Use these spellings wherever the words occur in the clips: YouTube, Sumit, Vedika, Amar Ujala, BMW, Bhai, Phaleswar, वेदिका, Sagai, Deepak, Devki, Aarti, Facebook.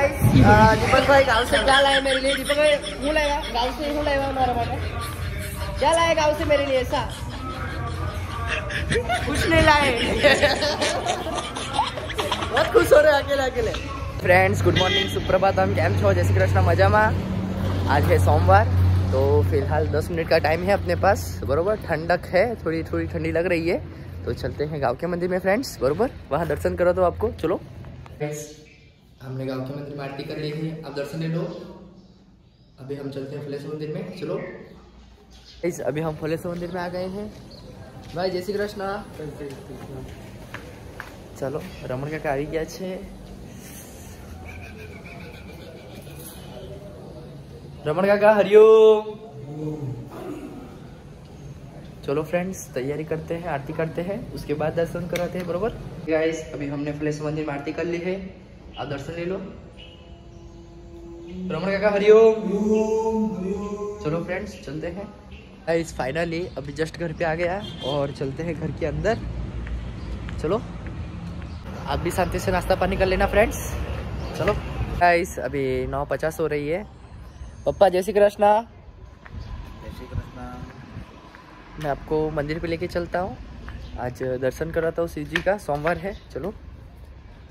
दीपक भाई गाँव से क्या लाए मेरे लिए? दीपक भाई क्यों लाएगा गाँव से? क्यों लाएगा हमारा बेटा? क्या लाए गाँव से मेरे लिए? ऐसा कुछ नहीं लाए। बहुत खुश हो रहे अकेले अकेले। फ्रेंड्स गुड मॉर्निंग, सुप्रभात, हम कैम छो, जय श्री कृष्ण, मजा मा। आज है सोमवार तो फिलहाल 10 मिनट का टाइम है अपने पास, बरोबर। ठंडक है, थोड़ी थोड़ी ठंडी लग रही है, तो चलते हैं गाँव के मंदिर में फ्रेंड्स, बरोबर। वहाँ दर्शन करो तो आपको। चलो फ्रेंड्स, हमने गांव के मंदिर में आरती कर ली है, आप दर्शन ले लो। अभी हम चलते हैं फलेश्वर मंदिर में। चलो गाइस, अभी हम फलेश्वर मंदिर में आ गए हैं। भाई जय श्री कृष्ण। चलो रमण का कार्य क्या है? रमण काका हरिओम। चलो फ्रेंड्स, तैयारी करते हैं, आरती करते हैं, उसके बाद दर्शन कराते हैं, बरोबर। गाइस अभी हमने फलेश्वर मंदिर में आरती कर ली है, आप दर्शन ले लो। रमण काका हरिओम। चलो फ्रेंड्स चलते हैं। गाइस फाइनली अभी जस्ट घर पे आ गया और चलते हैं घर के अंदर। चलो आप भी शांति से नाश्ता पानी कर लेना फ्रेंड्स। चलो गाइस अभी 9:50 हो रही है। पप्पा जय श्री कृष्णा। जय श्री कृष्णा। मैं आपको मंदिर पे लेके चलता हूँ, आज दर्शन कराता हूँ शिव जी का। सोमवार है, चलो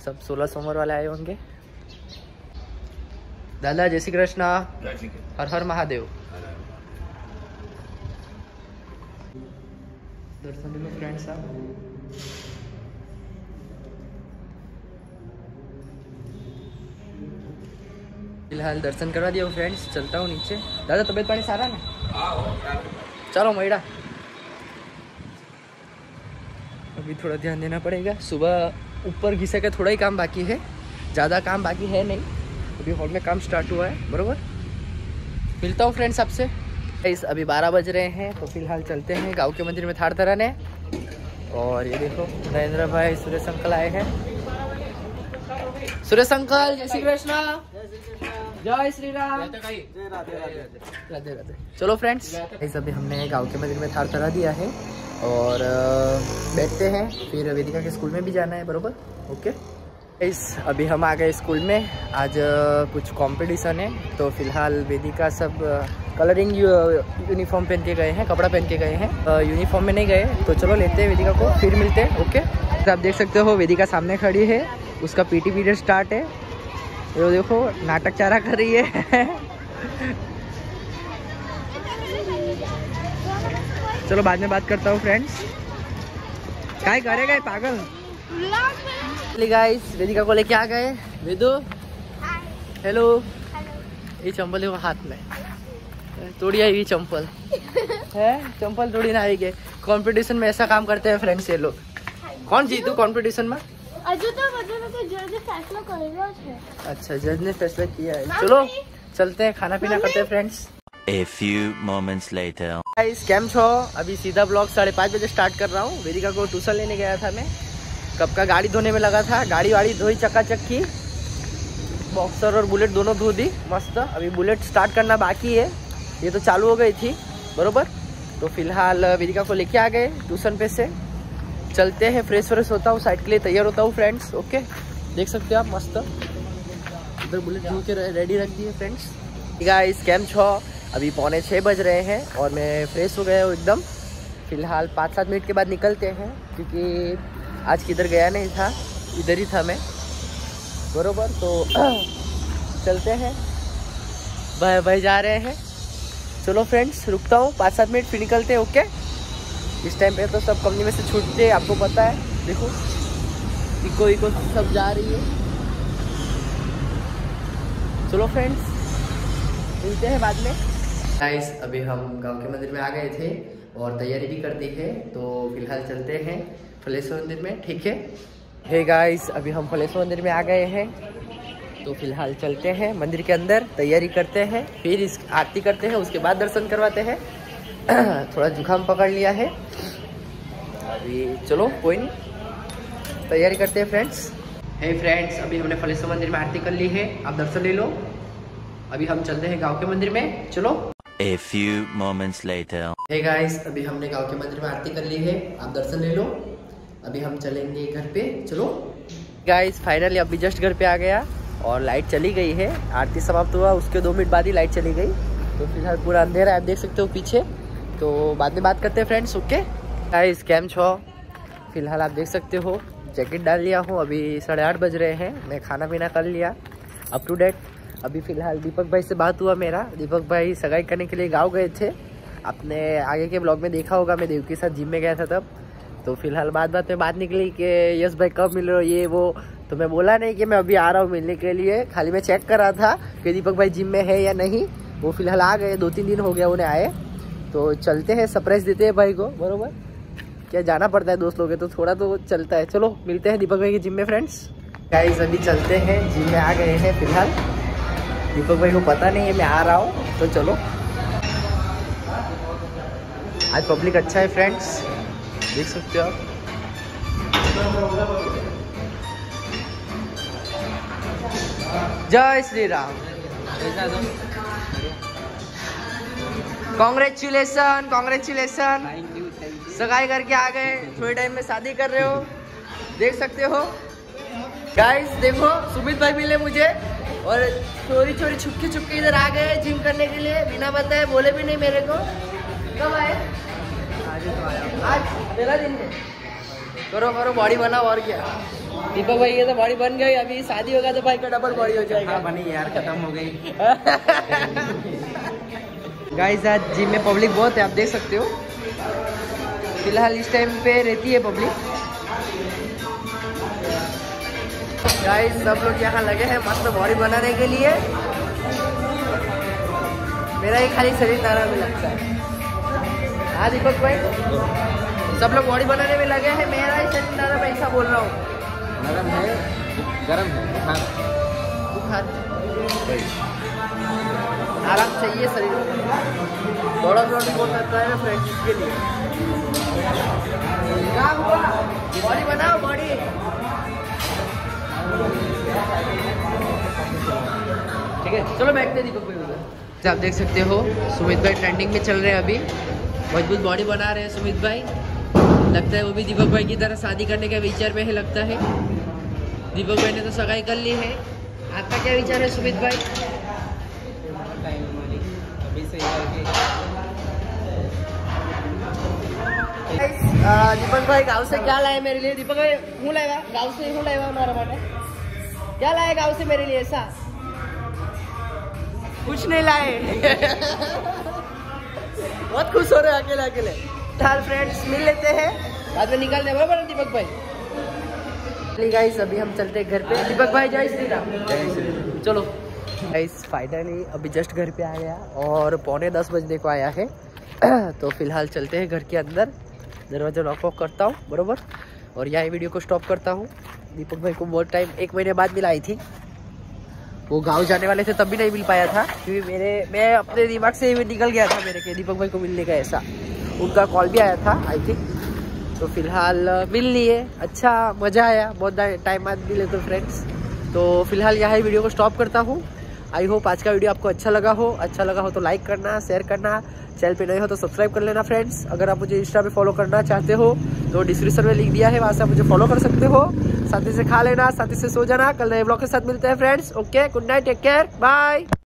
सब 16 सोमवार वाले आए होंगे। दादा जय श्री कृष्णा। हर हर महादेव। दर्शन ले लो फ्रेंड्स आप। फिलहाल दर्शन करवा दिया फ्रेंड्स, चलता हूँ नीचे। दादा तबीयत पानी सारा ना? चलो मैडा, अभी थोड़ा ध्यान देना पड़ेगा। सुबह ऊपर घिसे का थोड़ा ही काम बाकी है, ज़्यादा काम बाकी है नहीं। अभी हॉल में काम स्टार्ट हुआ है, बरोबर। मिलता हूँ फ्रेंड्स आपसे। गाइस अभी 12 बज रहे हैं तो फिलहाल चलते हैं गांव के मंदिर में थार धराने। और ये देखो नरेंद्र भाई, सुरेश अंकल आए हैं। सुरेश अंकल जय श्री कृष्णा। जय श्री राम। राधे राधे। चलो फ्रेंड्स गाइस अभी हमने गाँव के मंदिर में थार धरा दिया है और बैठते हैं, फिर वेदिका के स्कूल में भी जाना है, बरोबर। ओके गाइस अभी हम आ गए स्कूल में। आज कुछ कंपटीशन है तो फिलहाल वेदिका सब कलरिंग यूनिफॉर्म पहन के गए हैं, कपड़ा पहन के गए हैं, यूनिफॉर्म में नहीं गए। तो चलो लेते हैं वेदिका को, फिर मिलते हैं। ओके तो आप देख सकते हो वेदिका सामने खड़ी है, उसका पीटी पीरियड स्टार्ट है। वो देखो नाटक चारा कर रही है। चलो बाद में बात करता हूँ फ्रेंड्स। क्या करेगा पागल। गाइस वेदिका को लेके आ गए। वेदू हेलो। ये चंपल है वो हाथ में तोड़ी आई हुई चंपल है। चंपल तोड़ी ना आई गए। कॉम्पिटिशन में ऐसा काम करते हैं फ्रेंड्स ये लोग। कौन जीतू कॉम्पिटिशन में? अच्छा जज ने फैसला किया है। चलो चलते हैं, खाना पीना करते हैं friends. A few moments later. Guys, कैम छो? अभी सीधा ब्लॉग 5:30 बजे स्टार्ट कर रहा हूँ। वेदिका को ट्यूशन लेने गया था मैं, कब का गाड़ी धोने में लगा था। गाड़ी वाड़ी धोई चकाचक की, बॉक्सर और बुलेट दोनों धो दी मस्त। अभी बुलेट स्टार्ट करना बाकी है, ये तो चालू हो गई थी, बरोबर। तो फिलहाल वेदिका को लेके आ गए ट्यूशन पे से। चलते हैं, फ्रेश व्रेश होता हूँ, साइड के लिए तैयार होता हूँ फ्रेंड्स। ओके देख सकते हो आप मस्त इधर बुलेट धो के रेडी रख दिए फ्रेंड्स। गाइस कैम छो? अभी 5:45 बज रहे हैं और मैं फ्रेश हो गया हूँ एकदम। फ़िलहाल 5-7 मिनट के बाद निकलते हैं क्योंकि आज किधर गया नहीं था, इधर ही था मैं, बरोबर। तो चलते हैं, भाई भाई जा रहे हैं। चलो फ्रेंड्स रुकता हूँ 5-7 मिनट, फिर निकलते हैं। ओके इस टाइम पे तो सब कंपनी में से छूटते, आपको पता है। देखो इको इको सब जा रही है। चलो फ्रेंड्स मिलते हैं बाद में। गाइस अभी हम गांव के मंदिर में आ गए थे और तैयारी भी कर दी है, तो फिलहाल चलते हैं फलेश्वर मंदिर में, ठीक है। हे गाइस अभी हम फलेश्वर मंदिर में आ गए हैं तो फिलहाल चलते हैं मंदिर के अंदर, तैयारी करते हैं, फिर इस आरती करते हैं, उसके बाद दर्शन करवाते हैं। थोड़ा जुकाम पकड़ लिया है अभी, चलो कोई नहीं, तैयारी करते हैं फ्रेंड्स। हे फ्रेंड्स अभी हमने फलेश्वर मंदिर में आरती कर ली है, आप दर्शन ले लो। अभी हम चलते हैं गांव के मंदिर में। चलो A few moments later. Hey guys, अभी हमने गांव के मंदिर में आरती कर ली है, आप दर्शन ले लो। अभी हम चलेंगे घर पे। चलो गाइस फाइनली अभी जस्ट घर पे आ गया और लाइट चली गई है। आरती समाप्त हुआ उसके 2 मिनट बाद ही लाइट चली गई, तो फिलहाल पूरा अंधेरा है, आप देख सकते हो पीछे। तो बाद में बात करते हैं फ्रेंड्स। ओके गाइस, कैम छो फिलहाल आप देख सकते हो, जैकेट डाल लिया हूँ। अभी 8:30 बज रहे हैं, मैं खाना पीना कर लिया, अप टू डेट। अभी फ़िलहाल दीपक भाई से बात हुआ मेरा। दीपक भाई सगाई करने के लिए गाँव गए थे, आपने आगे के ब्लॉग में देखा होगा, मैं देवकी के साथ जिम में गया था तब। तो फिलहाल बात में बात निकली कि यस भाई कब मिल रहे हो ये वो, तो मैं बोला नहीं कि मैं अभी आ रहा हूँ मिलने के लिए, खाली मैं चेक कर रहा था कि दीपक भाई जिम में है या नहीं। वो फिलहाल आ गए, 2-3 दिन हो गया उन्हें आए। तो चलते हैं, सरप्राइज़ देते हैं भाई को, बरोबर क्या जाना पड़ता है दोस्त लोग है तो थोड़ा तो चलता है। चलो मिलते हैं दीपक भाई के जिम में फ्रेंड्स। गाइस अभी चलते हैं, जिम में आ गए हैं फिलहाल। दीपक भाई को पता नहीं है मैं आ रहा हूँ, तो चलो। आज पब्लिक अच्छा है फ्रेंड्स, देख सकते हो आप। जय श्री राम, कांग्रेचुलेसन कांग्रेचुलेसन, सगाई करके आ गए, थोड़े टाइम में शादी कर रहे हो, देख सकते हो। गाइस देखो सुमित भाई मिले मुझे और चोरी चोरी छुपके छुपके इधर आ गए जिम करने के लिए, बिना बताए बोले भी नहीं मेरे को। कब आए? आज पहला दिन में। करो करो बॉडी बनाओ और क्या। दीपक भाई ये तो बॉडी बन गई, अभी शादी होगा तो भाई का डबल बॉडी हो जाएगा। हाँ बनी यार, खत्म हो गई। गाइस आज जिम में पब्लिक बहुत है, आप देख सकते हो। फिलहाल इस टाइम पे रहती है पब्लिक। गाइस सब लोग यहाँ लगे हैं मस्त बॉडी बनाने के लिए, मेरा ही खाली शरीर तारा भी लगता है। हाँ दीपक भाई सब लोग बॉडी बनाने में लगे हैं, मेरा ही शरीर तारा, मैं ऐसा बोल रहा हूँ। गरम है, गरम है, बुखार बुखार, आराम चाहिए शरीर में। दौड़ा दौड़ी बहुत अच्छा है प्रैक्टिस के लिए। बॉडी बनाओ बॉडी। ठीक है चलो बैठते दीपक भाई। आप देख सकते हो सुमित भाई ट्रेंडिंग में चल रहे हैं, अभी मजबूत बॉडी बना रहे हैं सुमित भाई। लगता है वो भी दीपक भाई की तरह शादी करने के विचार में है, लगता है। दीपक भाई ने तो सगाई कर ली है, आपका क्या विचार है सुमित भाई? दीपक भाई गांव से क्या लाए मेरे लिए? दीपक भाई हूँ लाएगा गांव से, हूँ लाएगा हमारा माने क्या लाए गांव से मेरे लिए? ऐसा कुछ नहीं लाए। बहुत खुश हो रहे हैं अकेले अकेले। हाल फ्रेंड्स मिल लेते हैं, बाद में निकालने बराबर है दीपक भाई। गाइस अभी हम चलते हैं घर पे। दीपक भाई जय श्री राम। चलो गाइस फाइनली अभी जस्ट घर पे आ गया और 9:45 बजने को आया है। तो फिलहाल चलते हैं घर के अंदर, दरवाजा लॉक ऑफ करता हूँ बरोबर, और यहाँ वीडियो को स्टॉप करता हूँ। दीपक भाई को बहुत टाइम, 1 महीने बाद मिला आई थी। वो गाँव जाने वाले थे तब भी नहीं मिल पाया था, क्योंकि मैं अपने दिमाग से ही निकल गया था मेरे के दीपक भाई को मिलने का। ऐसा उनका कॉल भी आया था आई थिंक। तो फिलहाल मिल लिए, अच्छा मज़ा आया, बहुत टाइम बाद मिले तो फ्रेंड्स। तो फिलहाल यहाँ वीडियो को स्टॉप करता हूँ। आई होप आज का वीडियो आपको अच्छा लगा हो तो लाइक करना, शेयर करना, चैनल पे नए हो तो सब्सक्राइब कर लेना फ्रेंड्स। अगर आप मुझे इंस्टा पे फॉलो करना चाहते हो तो डिस्क्रिप्शन में लिंक दिया है, वहाँ से आप मुझे फॉलो कर सकते हो। साथी से खा लेना, साथी से सो जाना। कल नए ब्लॉग के साथ मिलते हैं friends. Okay good night, take care, bye.